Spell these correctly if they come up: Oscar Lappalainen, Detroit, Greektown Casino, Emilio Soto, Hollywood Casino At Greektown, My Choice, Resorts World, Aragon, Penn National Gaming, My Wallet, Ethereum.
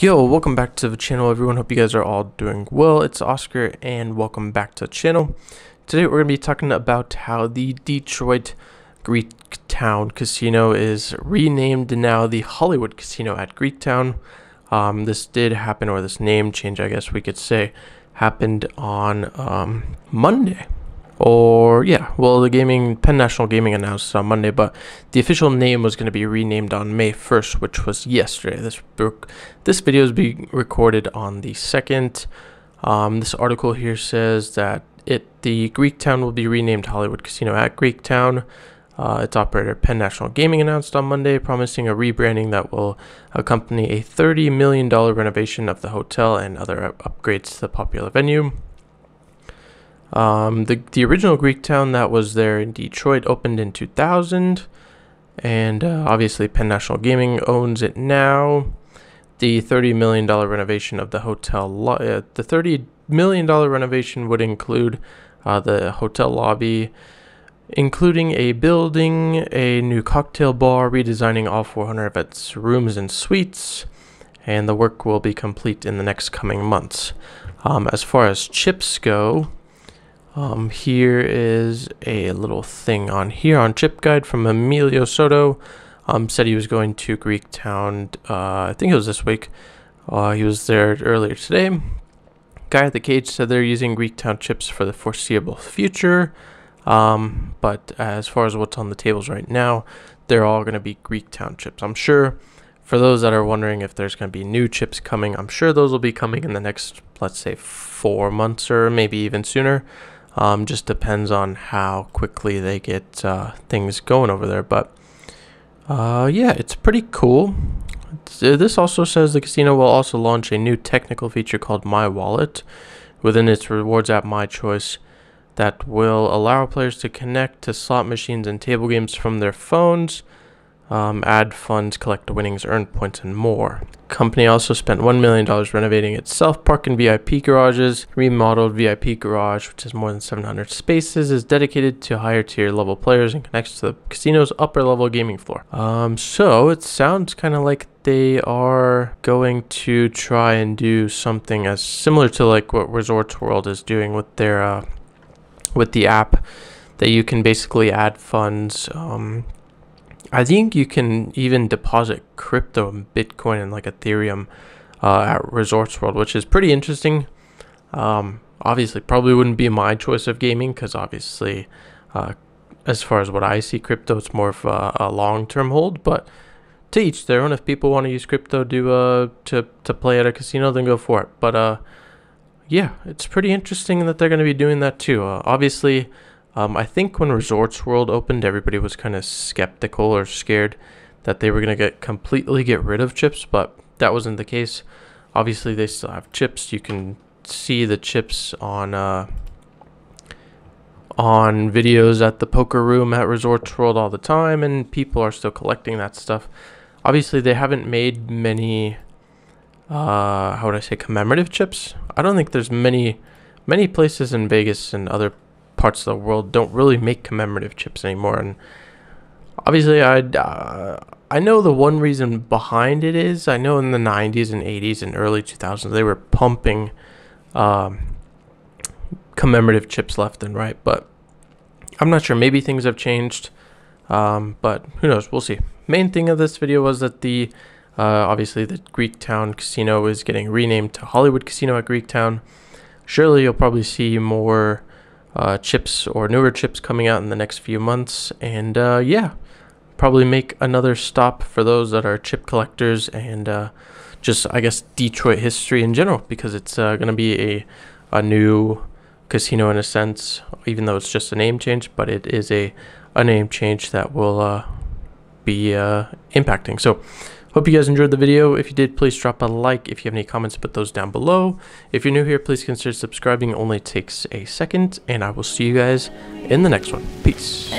Yo, welcome back to the channel, everyone. Hope you guys are all doing well. It's Oscar and welcome back to the channel. Today we're going to be talking about how the Detroit Greektown Casino is renamed now the Hollywood Casino at Greektown. This did happen, or this name change, I guess we could say, happened on Monday. Or yeah, well, the Penn National Gaming announced on Monday, but the official name was going to be renamed on May 1st, which was yesterday. This video is being recorded on the 2nd. This article here says that the Greektown will be renamed Hollywood Casino at Greektown. Its operator Penn National Gaming announced on Monday, promising a rebranding that will accompany a $30 million renovation of the hotel and other upgrades to the popular venue. The original Greektown that was there in Detroit opened in 2000, and obviously Penn National Gaming owns it now. The $30 million renovation of the hotel, the $30 million renovation would include the hotel lobby, including a building, a new cocktail bar, redesigning all 400 of its rooms and suites, and the work will be complete in the next coming months. As far as chips go, here is a little thing on here on Chip Guide from Emilio Soto. Said he was going to Greektown, I think it was this week. He was there earlier today. Guy at the cage said they're using Greektown chips for the foreseeable future. But as far as what's on the tables right now, they're all going to be Greektown chips. I'm sure for those that are wondering if there's going to be new chips coming, I'm sure those will be coming in the next, let's say, 4 months or maybe even sooner. Just depends on how quickly they get things going over there. But yeah, it's pretty cool. This also says the casino will also launch a new technical feature called My Wallet within its rewards app, My Choice, that will allow players to connect to slot machines and table games from their phones, add funds, collect winnings, earn points, and more. The company also spent $1 million renovating its self-park and VIP garages. Remodeled VIP garage, which has more than 700 spaces, is dedicated to higher tier level players and connects to the casino's upper level gaming floor. So it sounds kind of like they are going to try and do something as similar to like what Resorts World is doing with their with the app, that you can basically add funds. I think you can even deposit crypto and Bitcoin and like Ethereum at Resorts World, which is pretty interesting. Obviously, probably wouldn't be my choice of gaming because obviously, as far as what I see, crypto it's more of a long-term hold. But to each their own. If people want to use crypto to play at a casino, then go for it. But yeah, it's pretty interesting that they're going to be doing that too. Obviously. I think when Resorts World opened, everybody was kind of skeptical or scared that they were going to completely get rid of chips, but that wasn't the case. Obviously, they still have chips. You can see the chips on videos at the poker room at Resorts World all the time, and people are still collecting that stuff. Obviously, they haven't made many, how would I say, commemorative chips. I don't think there's many places in Vegas and other parts of the world don't really make commemorative chips anymore, and obviously I know the one reason behind it is I know in the 90s and 80s and early 2000s they were pumping commemorative chips left and right, but I'm not sure, maybe things have changed, but who knows, we'll see. Main thing of this video was that the obviously the Greektown Casino is getting renamed to Hollywood Casino at Greektown. Surely you'll probably see more chips or newer chips coming out in the next few months, and yeah, probably make another stop for those that are chip collectors and just I guess Detroit history in general, because it's gonna be a new casino in a sense, even though it's just a name change, but it is a name change that will be impacting. So hope you guys enjoyed the video. If you did, please drop a like. If you have any comments, put those down below. If you're new here, please consider subscribing. It only takes a second, and I will see you guys in the next one. Peace.